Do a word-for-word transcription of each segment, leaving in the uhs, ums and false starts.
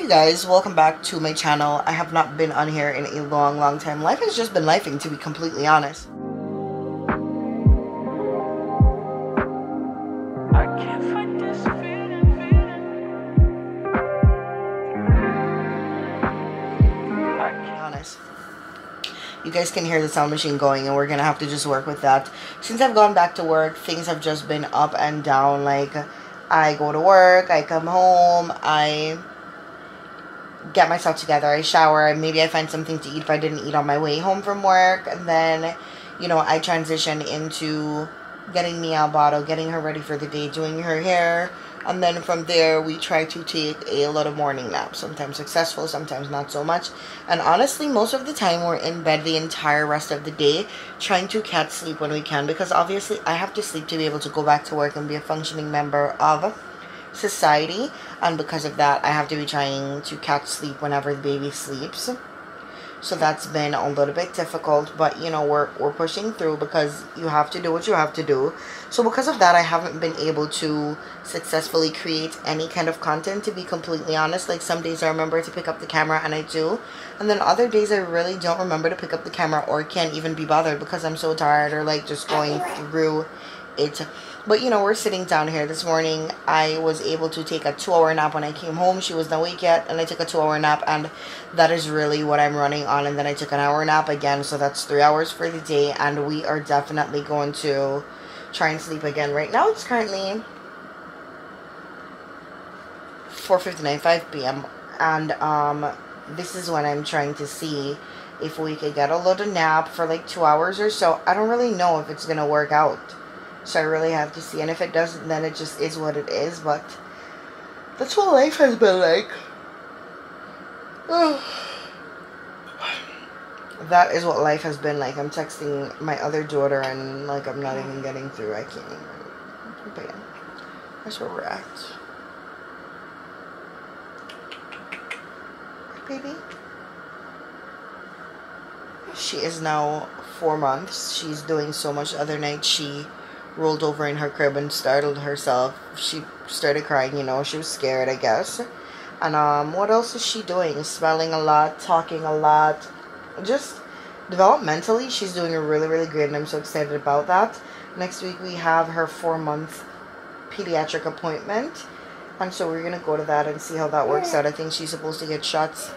Hi guys, welcome back to my channel. I have not been on here in a long long time. Life has just been lifing, to be completely honest. I can't fight this feeling, feeling. I can't. Honest. You guys can hear the sound machine going and we're gonna have to just work with that. Since I've gone back to work, things have just been up and down. Like, I go to work, I come home, I get myself together, I shower, and maybe I find something to eat if I didn't eat on my way home from work. And then, you know, I transition into getting Mia a bottle, getting her ready for the day, doing her hair. And then from there, we try to take a little morning nap, sometimes successful, sometimes not so much. And honestly, most of the time, we're in bed the entire rest of the day, trying to catch sleep when we can, because obviously I have to sleep to be able to go back to work and be a functioning member of society. And because of that, I have to be trying to catch sleep whenever the baby sleeps. So that's been a little bit difficult, but you know, we're, we're pushing through because you have to do what you have to do. So because of that, I haven't been able to successfully create any kind of content, to be completely honest. Like, some days I remember to pick up the camera and I do. And then other days I really don't remember to pick up the camera or can't even be bothered because I'm so tired or like just going through it. But you know, we're sitting down here this morning. I was able to take a two-hour nap when I came home. She wasn't awake yet, and I took a two-hour nap, and that is really what I'm running on. And then I took an hour nap again, so that's three hours for the day. And we are definitely going to try and sleep again. Right now, it's currently four fifty-nine, five p m, and um, this is when I'm trying to see if we could get a little nap for like two hours or so. I don't really know if it's gonna work out. So I really have to see, and if it doesn't, then it just is what it is. But that's what life has been like. Oh. That is what life has been like. I'm texting my other daughter, and like, I'm not even getting through. I can't even. But yeah, that's where we're at, baby. She is now four months. She's doing so much. The other night, she rolled over in her crib and startled herself. She started crying, you know, she was scared, I guess. And um what else is she doing? Smelling a lot, talking a lot. Just developmentally, she's doing really, really great, and I'm so excited about that. Next week we have her four month pediatric appointment, and so we're gonna go to that and see how that works out. I think she's supposed to get shots.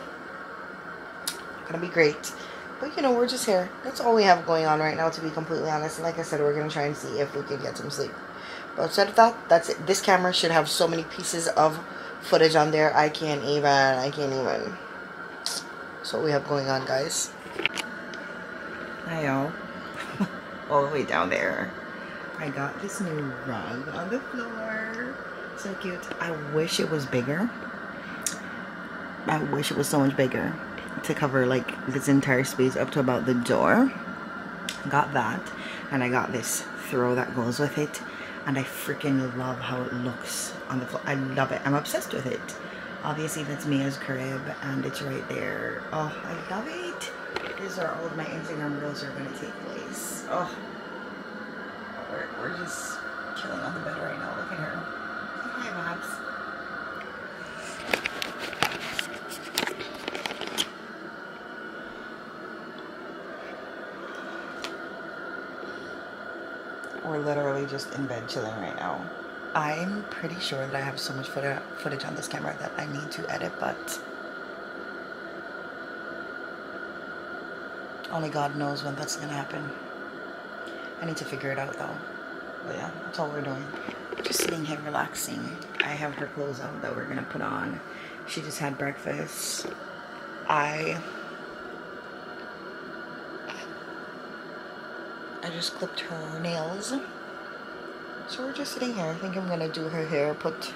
Gonna be great. But, you know, we're just here. That's all we have going on right now, to be completely honest. And like I said, we're going to try and see if we can get some sleep. But outside of that, that's it. This camera should have so many pieces of footage on there. I can't even. I can't even. That's what we have going on, guys. Hi, y'all. All the way down there. I got this new rug on the floor. So cute. I wish it was bigger. I wish it was so much bigger, to cover like this entire space up to about the door. Got that, and I got this throw that goes with it, and I freaking love how it looks on the floor. I love it. I'm obsessed with it. Obviously, that's Mia's crib, and it's right there. Oh, I love it. These are all of my Instagram reels are going to take place. Oh, we're, we're just chilling on the bed right now. Look at her. Hi, Bobs. We're literally just in bed chilling right now. I'm pretty sure that I have so much footage on this camera that I need to edit, but only God knows when that's gonna happen. I need to figure it out though. But yeah, that's all we're doing. Just sitting here relaxing. I have her clothes out that we're gonna put on. She just had breakfast. I I just clipped her nails. So we're just sitting here. I think I'm gonna do her hair, put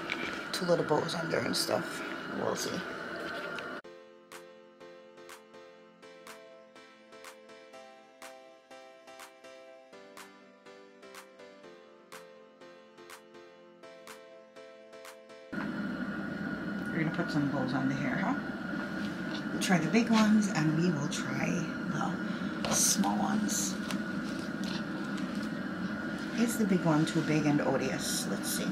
two little bows on there and stuff. We'll see. We're gonna put some bows on the hair, huh? We'll try the big ones, and we will try the small ones. Is the big one too big and odious? Let's see.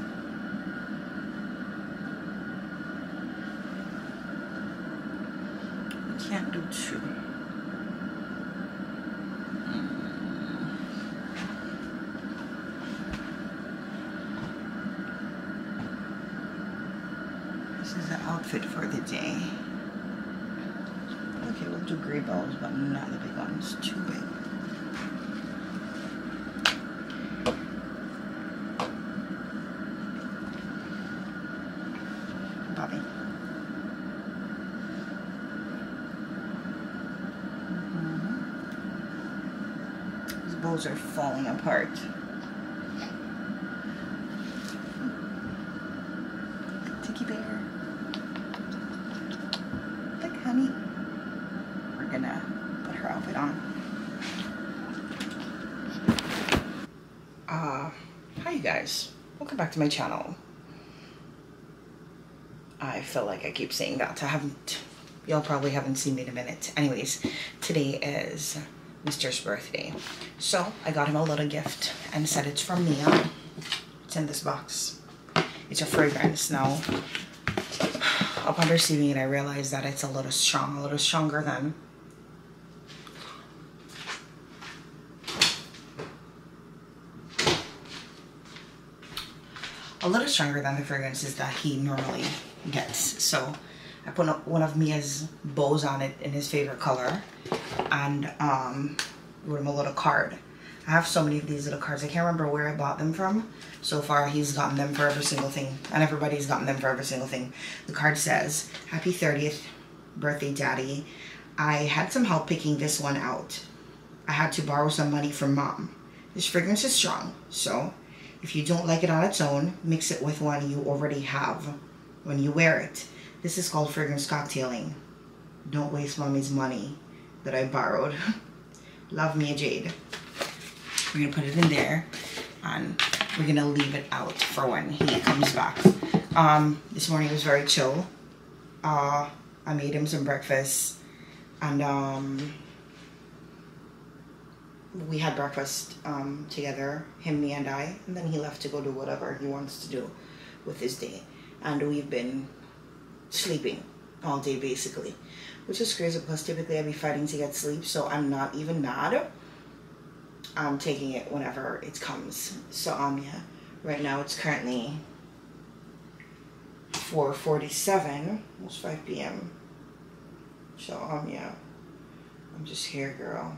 can't do two. This is the outfit for the day. Okay, we'll do gray balls, but not the big ones, too big. Are falling apart. Tiki bear. Look, honey. We're gonna put her outfit on. Uh, hi you guys. Welcome back to my channel. I feel like I keep saying that. I haven't, y'all probably haven't seen me in a minute. Anyways, today is Mister's birthday. So I got him a little gift and said it's from Mia. It's in this box. It's a fragrance. Now, upon receiving it, I realized that it's a little strong, a little stronger than a little stronger than the fragrances that he normally gets. So I put one of Mia's bows on it in his favorite color, and um, wrote him a little card. I have so many of these little cards. I can't remember where I bought them from. So far, he's gotten them for every single thing, and everybody's gotten them for every single thing. The card says, "Happy thirtieth birthday, Daddy. I had some help picking this one out. I had to borrow some money from Mom. This fragrance is strong, so if you don't like it on its own, mix it with one you already have when you wear it. This is called fragrance cocktailing. Don't waste Mommy's money that I borrowed. Love, Mia Jade." We're gonna put it in there, and we're gonna leave it out for when he comes back. Um, this morning was very chill. Uh, I made him some breakfast, and um, we had breakfast um, together, him, me, and I. And then he left to go do whatever he wants to do with his day. And we've been sleeping all day basically, which is crazy. Plus, typically I'd be fighting to get sleep, so I'm not even mad. I'm taking it whenever it comes. So um yeah, right now it's currently four forty-seven, almost five p m So um yeah, I'm just here, girl.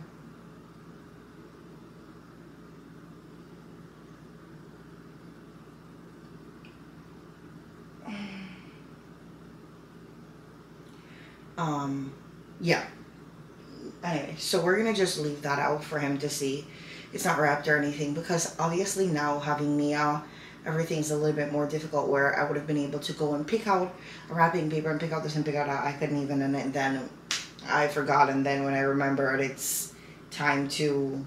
Um, yeah, anyway, so we're gonna just leave that out for him to see. It's not wrapped or anything, because obviously now having Mia, everything's a little bit more difficult, where I would have been able to go and pick out a wrapping paper and pick out this and pick out that. I couldn't even, and then I forgot, and then when I remembered, it's time to,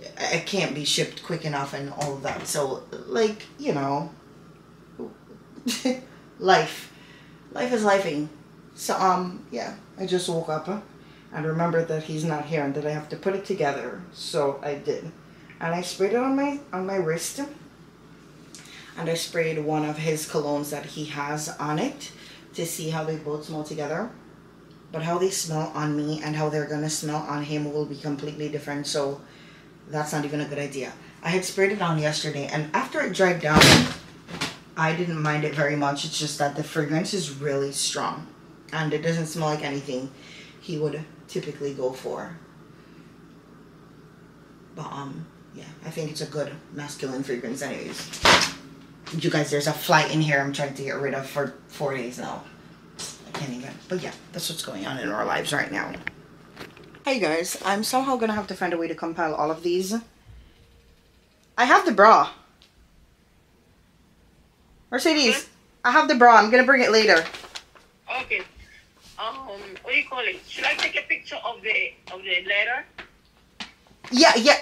it can't be shipped quick enough and all of that. So, like, you know, life, life is lifing. So, um, yeah, I just woke up uh, and remembered that he's not here and that I have to put it together. So I did. And I sprayed it on my, on my wrist. And I sprayed one of his colognes that he has on it to see how they both smell together. But how they smell on me and how they're going to smell on him will be completely different. So that's not even a good idea. I had sprayed it on yesterday, and after it dried down, I didn't mind it very much. It's just that the fragrance is really strong. And it doesn't smell like anything he would typically go for. But, um, yeah, I think it's a good masculine fragrance anyways. You guys, there's a fly in here I'm trying to get rid of for four days now. I can't even. But, yeah, that's what's going on in our lives right now. Hey, guys. I'm somehow going to have to find a way to compile all of these. I have the bra. Mercedes, I have the bra. I'm going to bring it later. Okay. Um, what do you call it? Should I take a picture of the of the letter? Yeah, yeah.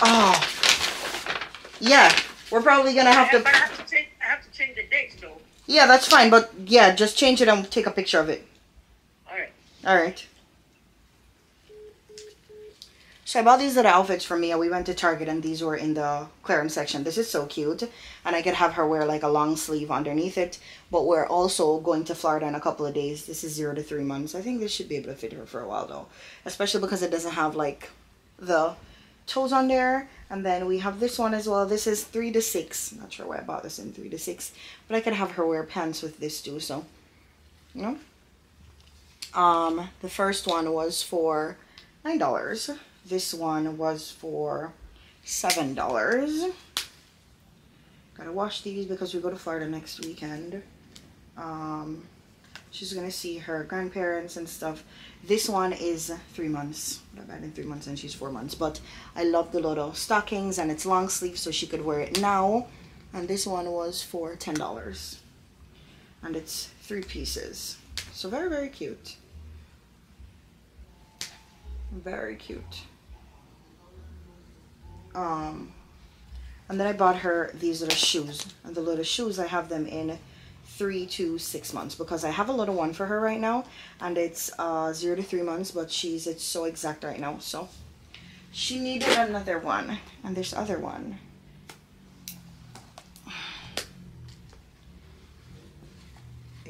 Oh, yeah. We're probably gonna have yeah, to. But I have to change. I have to change the dates though. Yeah, that's fine. But yeah, just change it and take a picture of it. All right. All right. So I bought these little outfits for Mia. We went to Target and these were in the clearance section. This is so cute. And I could have her wear like a long sleeve underneath it. But we're also going to Florida in a couple of days. This is zero to three months. I think this should be able to fit her for a while though. Especially because it doesn't have like the toes on there. And then we have this one as well. This is three to six. Not sure why I bought this in three to six. But I could have her wear pants with this too. So, you know. Um, the first one was for nine dollars. This one was for seven dollars. Gotta wash these because we go to Florida next weekend. Um, she's gonna see her grandparents and stuff. This one is three months. I got in three months and she's four months. But I love the little stockings and it's long sleeve so she could wear it now. And this one was for ten dollars. And it's three pieces. So very, very cute. Very cute. Um, and then I bought her these little shoes, and the little shoes I have them in three to six months because I have a little one for her right now, and it's uh, zero to three months. But she's it's so exact right now, so she needed another one, and this other one.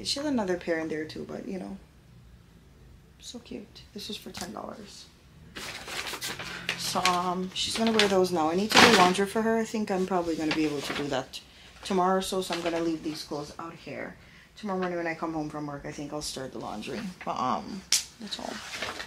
She has another pair in there too, but you know, so cute. This is for ten dollars. So um she's gonna wear those now. I need to do laundry for her. I think I'm probably gonna be able to do that tomorrow or so, so I'm gonna leave these clothes out here. Tomorrow morning when I come home from work, I think I'll start the laundry. But um that's all.